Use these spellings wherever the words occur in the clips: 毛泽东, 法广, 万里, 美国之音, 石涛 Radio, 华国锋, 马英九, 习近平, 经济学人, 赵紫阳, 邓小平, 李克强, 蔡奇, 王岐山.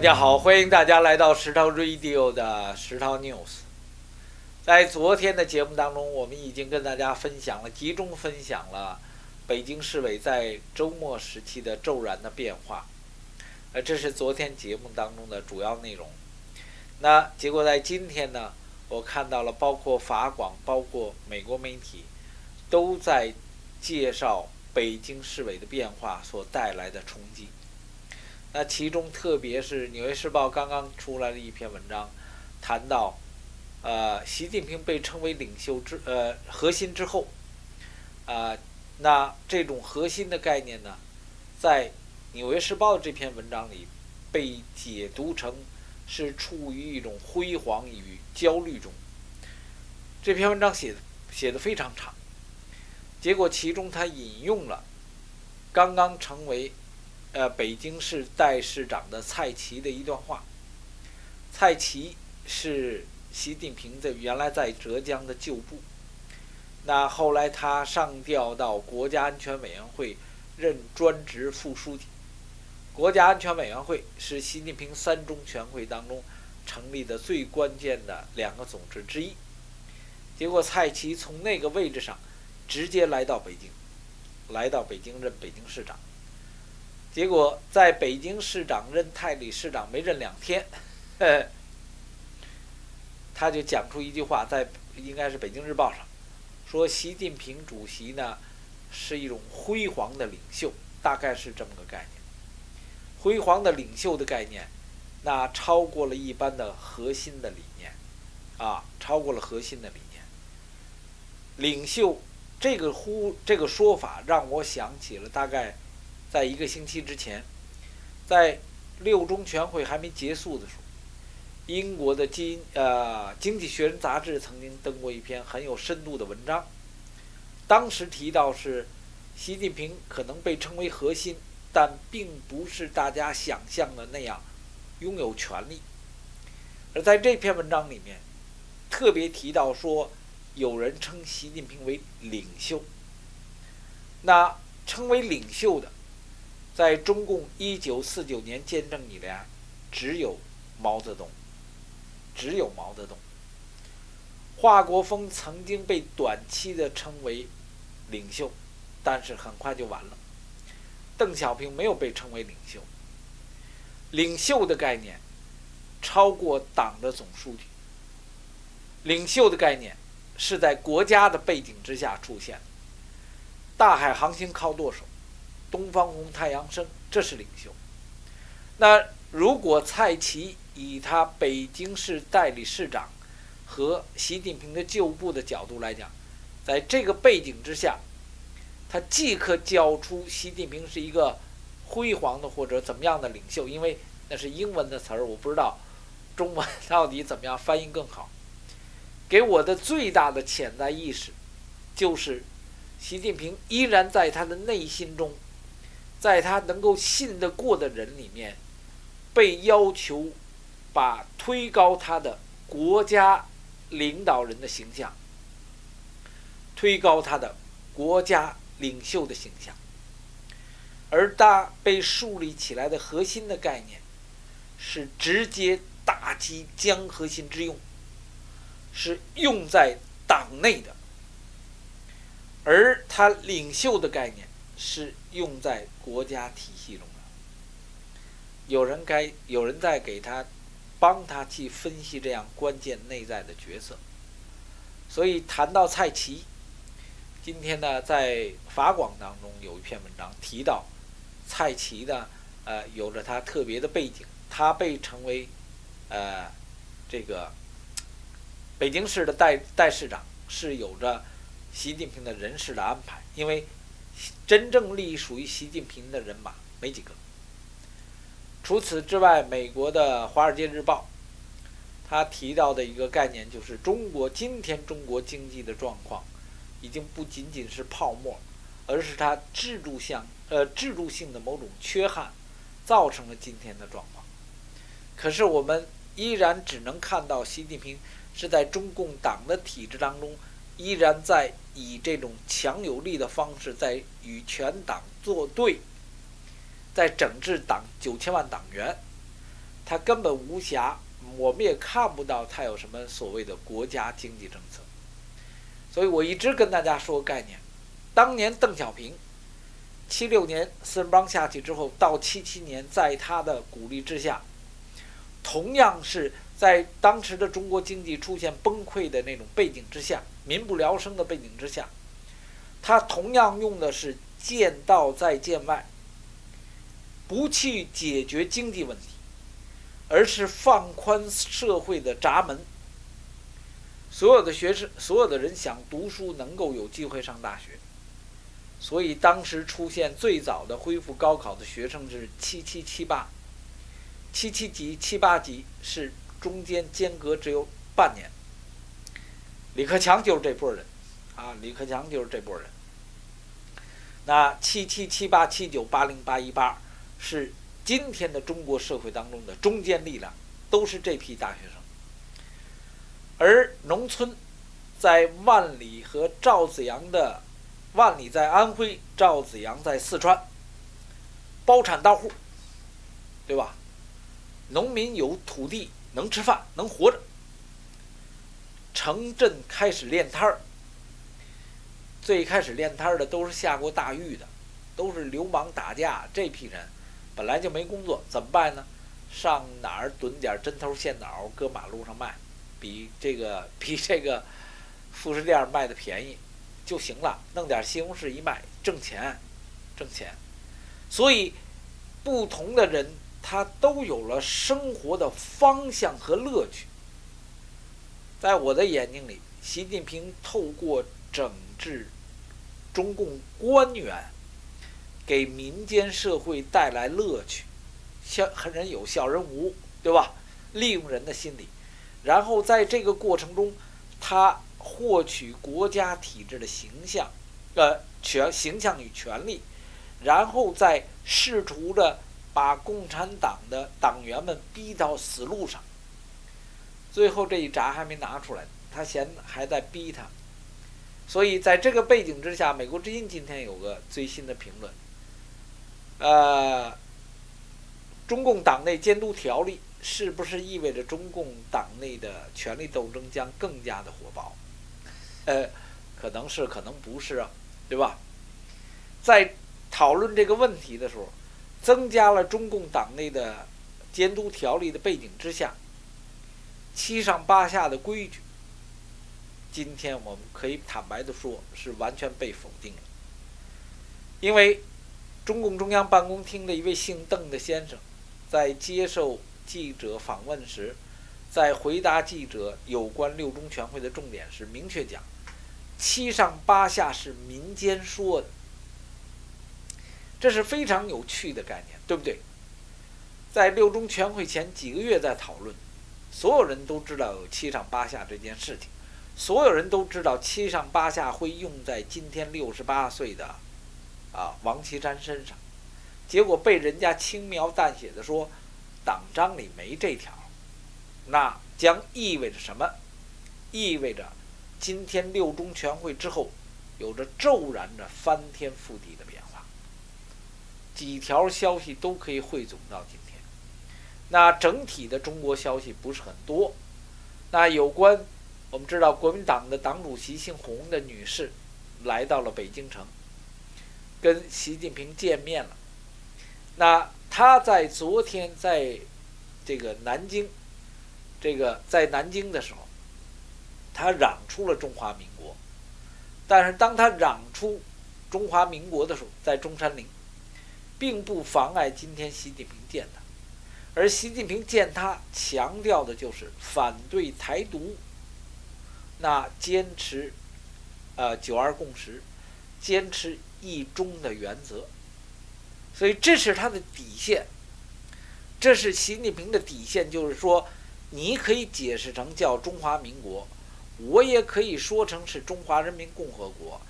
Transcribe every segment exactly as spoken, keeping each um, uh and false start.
大家好，欢迎大家来到食堂 radio 的食堂 news。在昨天的节目当中，我们已经跟大家分享了，集中分享了北京市委在周末时期的骤然的变化，呃，这是昨天节目当中的主要内容。那结果在今天呢，我看到了包括法广、包括美国媒体都在介绍北京市委的变化所带来的冲击。那其中，特别是《纽约时报》刚刚出来了一篇文章，谈到，呃，习近平被称为领袖之呃核心之后，啊、呃，那这种核心的概念呢，在《纽约时报》这篇文章里被解读成是处于一种辉煌与焦虑中。这篇文章写的写的非常长，结果其中他引用了刚刚成为。呃，北京市代市长的蔡奇的一段话。蔡奇是习近平的原来在浙江的旧部，那后来他上调到国家安全委员会任专职副书记。国家安全委员会是习近平三中全会当中成立的最关键的两个组织之一。结果蔡奇从那个位置上直接来到北京，来到北京任北京市长。结果在北京市长任代理市长没任两天，呃，他就讲出一句话，在应该是《北京日报》上，说习近平主席呢是一种辉煌的领袖，大概是这么个概念。辉煌的领袖的概念，那超过了一般的核心的理念，啊，超过了核心的理念。领袖这个呼这个说法让我想起了大概。在一个星期之前，在六中全会还没结束的时候，英国的经呃《经济学人》杂志曾经登过一篇很有深度的文章，当时提到是习近平可能被称为核心，但并不是大家想象的那样拥有权力。而在这篇文章里面，特别提到说有人称习近平为领袖，那称为领袖的。在中共一九四九年建政以来，只有毛泽东，只有毛泽东。华国锋曾经被短期的称为领袖，但是很快就完了。邓小平没有被称为领袖。领袖的概念超过党的总书记，领袖的概念是在国家的背景之下出现的。大海航行靠舵手。东方红、太阳升，这是领袖。那如果蔡奇以他北京市代理市长和习近平的旧部的角度来讲，在这个背景之下，他即可叫出习近平是一个辉煌的或者怎么样的领袖，因为那是英文的词儿，我不知道中文到底怎么样翻译更好。给我的最大的潜在意识就是，习近平依然在他的内心中。在他能够信得过的人里面，被要求把推高他的国家领导人的形象，推高他的国家领袖的形象，而他被树立起来的核心的概念，是直接打击江核心之用，是用在党内的，而他领袖的概念。是用在国家体系中的，有人该有人在给他帮他去分析这样关键内在的角色。所以谈到蔡奇，今天呢在法广当中有一篇文章提到蔡奇呢，呃，有着他特别的背景，他被成为呃这个北京市的代代市长是有着习近平的人事的安排，因为。真正隶属于习近平的人马没几个。除此之外，美国的《华尔街日报》他提到的一个概念就是，中国今天中国经济的状况已经不仅仅是泡沫，而是它制度性呃制度性的某种缺憾，造成了今天的状况。可是我们依然只能看到习近平是在中共党的体制当中。依然在以这种强有力的方式在与全党作对，在整治党九千万党员，他根本无暇，我们也看不到他有什么所谓的国家经济政策。所以我一直跟大家说概念，当年邓小平七六年四人帮下去之后，到七七年，在他的鼓励之下，同样是在当时的中国经济出现崩溃的那种背景之下，民不聊生的背景之下，他同样用的是建道再建外，不去解决经济问题，而是放宽社会的闸门。所有的学生，所有的人想读书，能够有机会上大学。所以当时出现最早的恢复高考的学生是七七七八，七七级、七八级是中间间隔只有半年。李克强就是这波人，啊，李克强就是这波人。那七七七八七九八零八一八是今天的中国社会当中的中坚力量，都是这批大学生。而农村，在万里和赵紫阳的。万里在安徽，赵紫阳在四川，包产到户，对吧？农民有土地，能吃饭，能活着。城镇开始练摊儿，最开始练摊儿的都是下过大狱的，都是流氓打架这批人，本来就没工作，怎么办呢？上哪儿囤点针头线脑，搁马路上卖，比这个比这个副食店卖的便宜。就行了，弄点西红柿一卖，挣钱，挣钱。所以，不同的人他都有了生活的方向和乐趣。在我的眼睛里，习近平透过整治中共官员，给民间社会带来乐趣。小人有，小人无，对吧？利用人的心理，然后在这个过程中，他。获取国家体制的形象，呃，权形象与权力，然后再试图着把共产党的党员们逼到死路上。最后这一闸还没拿出来，他嫌还在逼他。所以在这个背景之下，美国之音今天有个最新的评论，呃，中共党内监督条例是不是意味着中共党内的权力斗争将更加的火爆？呃，可能是，可能不是啊，对吧？在讨论这个问题的时候，增加了中共党内的监督条例的背景之下，七上八下的规矩，今天我们可以坦白的说是完全被否定了。因为中共中央办公厅的一位姓邓的先生在接受记者访问时，在回答记者有关六中全会的重点时，明确讲，七上八下是民间说的，这是非常有趣的概念，对不对？在六中全会前几个月在讨论，所有人都知道有七上八下这件事情，所有人都知道七上八下会用在今天六十八岁的啊王岐山身上，结果被人家轻描淡写的说党章里没这条。那将意味着什么？意味着今天六中全会之后有着骤然的翻天覆地的变化，几条消息都可以汇总到今天。那整体的中国消息不是很多，那有关我们知道国民党的党主席姓洪的女士来到了北京城，跟习近平见面了。那她在昨天在这个南京这个在南京的时候，他嚷出了中华民国，但是当他嚷出中华民国的时候，在中山陵，并不妨碍今天习近平见他，而习近平见他强调的就是反对台独，那坚持呃九二共识，坚持一中的原则，所以这是他的底线，这是习近平的底线，就是说。你可以解释成叫中华民国，我也可以说成是中华人民共和国，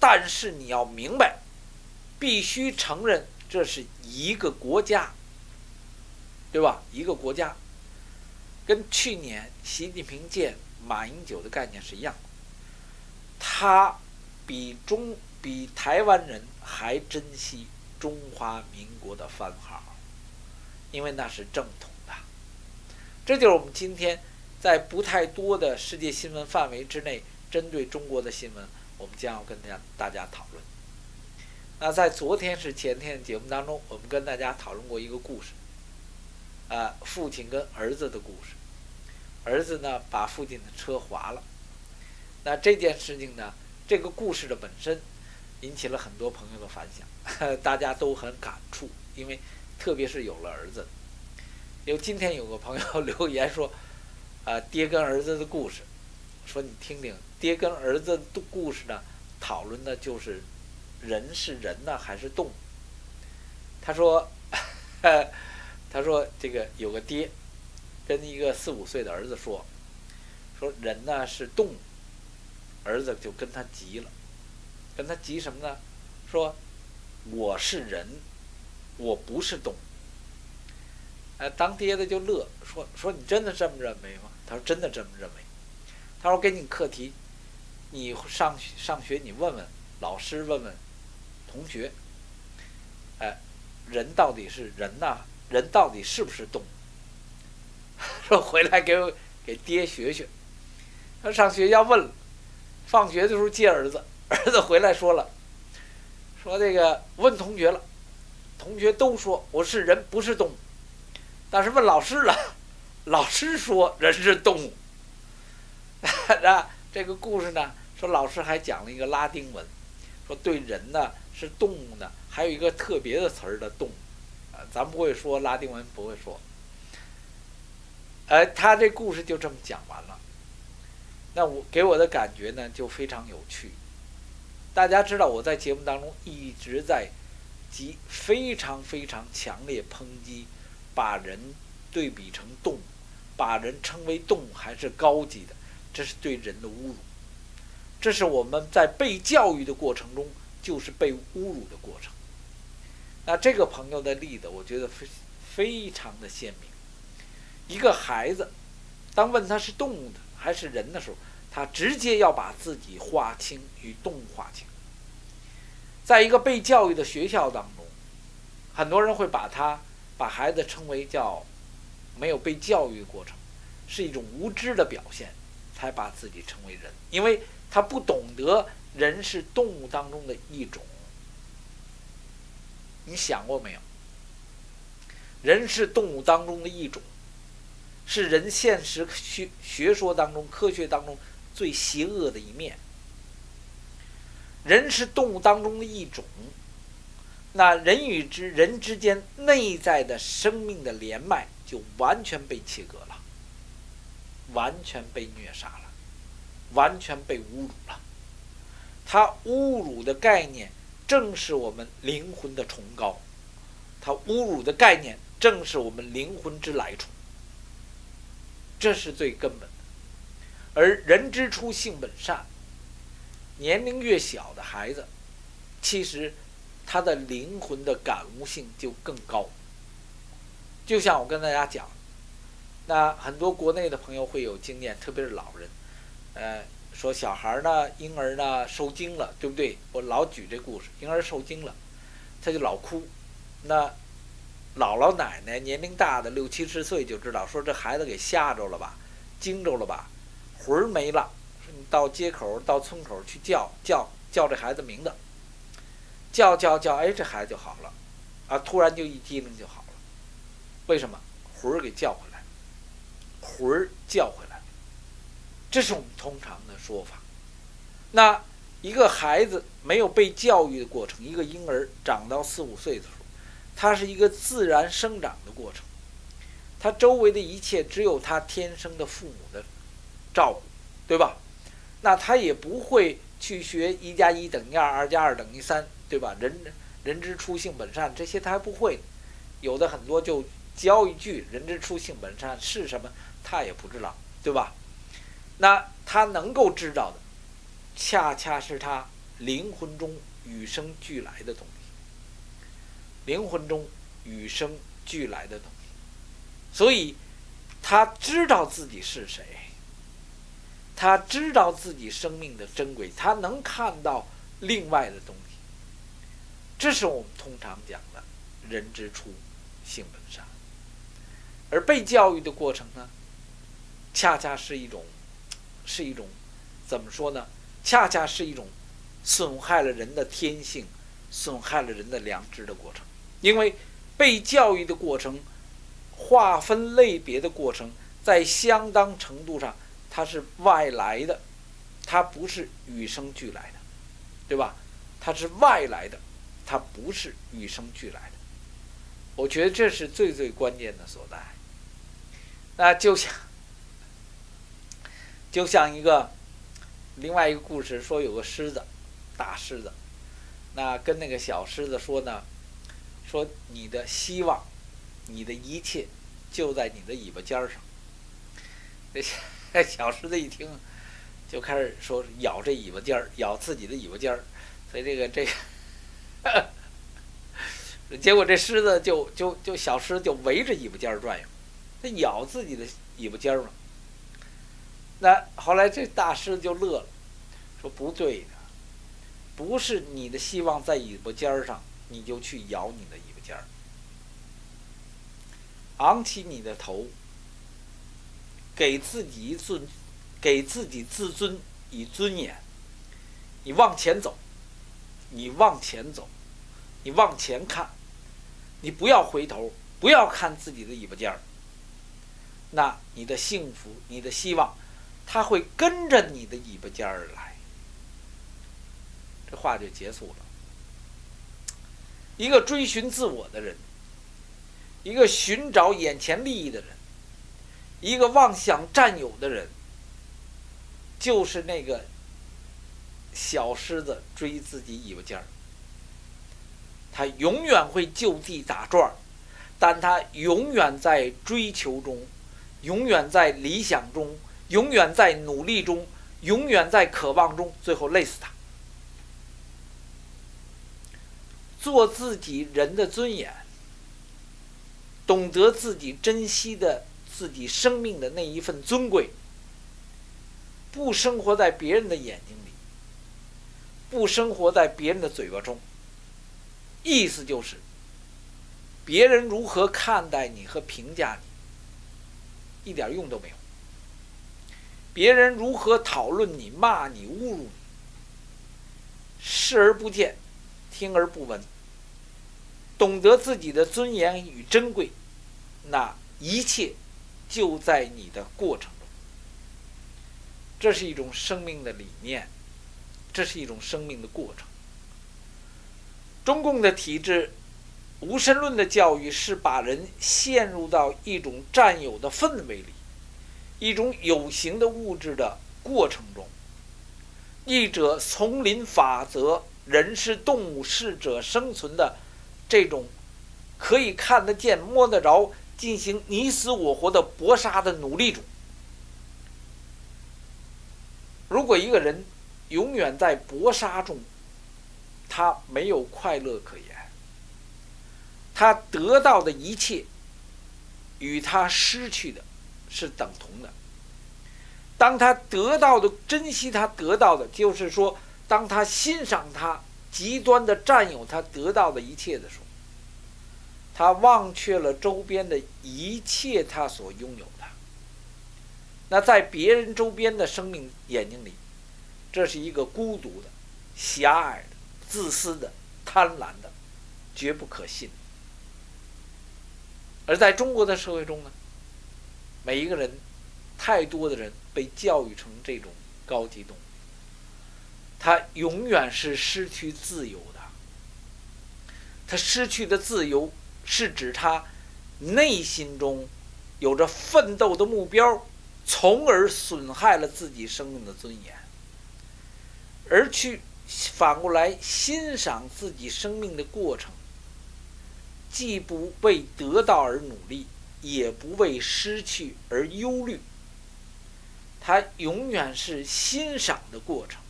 但是你要明白，必须承认这是一个国家，对吧？一个国家，跟去年习近平见马英九的概念是一样的，他比中比台湾人还珍惜中华民国的番号，因为那是正统的。这就是我们今天在不太多的世界新闻范围之内，针对中国的新闻，我们将要跟大家大家讨论。那在昨天是前天的节目当中，我们跟大家讨论过一个故事，啊、呃，父亲跟儿子的故事。儿子呢，把父亲的车划了。那这件事情呢，这个故事的本身引起了很多朋友的反响，大家都很感触，因为特别是有了儿子。有今天有个朋友留言说，啊、呃，爹跟儿子的故事，说你听听，爹跟儿子的故事呢，讨论的就是人是人呢还是动物？他说，呵他说这个有个爹跟一个四五岁的儿子说，说人呢是动物，儿子就跟他急了，跟他急什么呢？说我是人，我不是动物。呃，当爹的就乐，说说你真的这么认为吗？他说真的这么认为。他说给你课题，你上上学你问问老师，问问同学，哎、呃，人到底是人呢、啊？人到底是不是动物？说回来给我给爹学学。他上学校问了，放学的时候接儿子，儿子回来说了，说这个问同学了，同学都说我是人不是动物，但是问老师了，老师说人是动物。那这个故事呢，说老师还讲了一个拉丁文，说对人呢是动物呢，还有一个特别的词儿的动物，啊、呃，咱不会说拉丁文不会说。哎、呃，他这故事就这么讲完了。那我给我的感觉呢就非常有趣。大家知道我在节目当中一直在极非常非常强烈抨击把人对比成动物，把人称为动物还是高级的，这是对人的侮辱，这是我们在被教育的过程中就是被侮辱的过程。那这个朋友的例子我觉得非非常的鲜明。一个孩子当问他是动物的还是人的时候，他直接要把自己划清与动物划清。在一个被教育的学校当中，很多人会把他把孩子称为叫没有被教育过程，是一种无知的表现，才把自己称为人，因为他不懂得人是动物当中的一种。你想过没有？人是动物当中的一种，是人现实学学说当中、科学当中最邪恶的一面。人是动物当中的一种，那人与之人之间内在的生命的连脉就完全被切割了，完全被虐杀了，完全被侮辱了。他侮辱的概念正是我们灵魂的崇高，他侮辱的概念正是我们灵魂之来处，这是最根本的。而人之初性本善，年龄越小的孩子，其实他的灵魂的感悟性就更高。就像我跟大家讲，那很多国内的朋友会有经验，特别是老人，呃，说小孩呢，婴儿呢受惊了，对不对？我老举这故事，婴儿受惊了，他就老哭。那姥姥奶奶年龄大的六七十岁就知道，说这孩子给吓着了吧，惊着了吧，魂儿没了。说你到街口到村口去叫叫叫这孩子名字，叫叫叫，哎，这孩子就好了，啊，突然就一激灵就好了。为什么？魂儿给叫回来，魂儿叫回来，这是我们通常的说法。那一个孩子没有被教育的过程，一个婴儿长到四五岁的时候，它是一个自然生长的过程，它周围的一切只有它天生的父母的照顾，对吧？那它也不会去学一加一等于二，二加二等于三，对吧？人人之初性本善，这些它还不会。有的很多就教一句人之初性本善是什么，它也不知道，对吧？那它能够知道的，恰恰是它灵魂中与生俱来的东西。灵魂中与生俱来的东西，所以他知道自己是谁，他知道自己生命的珍贵，他能看到另外的东西。这是我们通常讲的人之初性本善。而被教育的过程呢，恰恰是一种，是一种，怎么说呢？恰恰是一种损害了人的天性、损害了人的良知的过程。因为被教育的过程、划分类别的过程，在相当程度上它是外来的，它不是与生俱来的，对吧？它是外来的，它不是与生俱来的。我觉得这是最最关键的所在。那就像，就像一个另外一个故事，说有个狮子，大狮子，那跟那个小狮子说呢，说你的希望，你的一切就在你的尾巴尖上。这小狮子一听，就开始说咬这尾巴尖儿，咬自己的尾巴尖儿，所以这个这个。呵呵结果这狮子就就就小狮子就围着尾巴尖儿转悠，它咬自己的尾巴尖儿嘛。那后来这大狮子就乐了，说不对的，不是你的希望在尾巴尖儿上，你就去咬你的尾巴尖儿。昂起你的头，给自己一尊，给自己自尊以尊严。你往前走，你往前走，你往前看。你不要回头，不要看自己的尾巴尖儿，那你的幸福，你的希望，它会跟着你的尾巴尖儿来。这话就结束了。一个追寻自我的人，一个寻找眼前利益的人，一个妄想占有的人，就是那个小狮子追自己尾巴尖儿。他永远会就地打转，但他永远在追求中，永远在理想中，永远在努力中，永远在渴望中，最后累死他。做自己人的尊严，懂得自己珍惜的自己生命的那一份尊贵，不生活在别人的眼睛里，不生活在别人的嘴巴中。意思就是，别人如何看待你和评价你，一点用都没有。别人如何讨论你、骂你、侮辱你，视而不见，听而不闻。懂得自己的尊严与珍贵，那一切就在你的过程中。这是一种生命的理念，这是一种生命的过程。中共的体制，无神论的教育是把人陷入到一种占有的氛围里，一种有形的物质的过程中。一者丛林法则，人是动物，适者生存的这种可以看得见、摸得着、进行你死我活的搏杀的努力中。如果一个人永远在搏杀中，他没有快乐可言，他得到的一切与他失去的是等同的。当他得到的珍惜他得到的，就是说当他欣赏他极端的占有他得到的一切的时候，他忘却了周边的一切他所拥有的。那在别人周边的生命眼睛里，这是一个孤独的、狭隘的、自私的、贪婪的、绝不可信。而在中国的社会中呢，每一个人，太多的人被教育成这种高级动物，他永远是失去自由的。他失去的自由是指他内心中有着奋斗的目标，从而损害了自己生命的尊严。而去反过来欣赏自己生命的过程，既不为得到而努力，也不为失去而忧虑。它永远是欣赏的过程，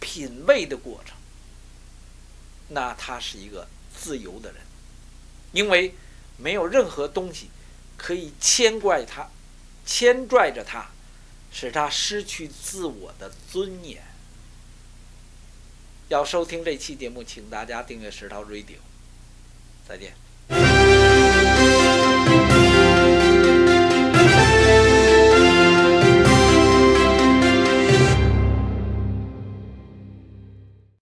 品味的过程。那他是一个自由的人，因为没有任何东西可以牵挂他，牵拽着他，使他失去自我的尊严。要收听这期节目，请大家订阅石涛 Radio。再见。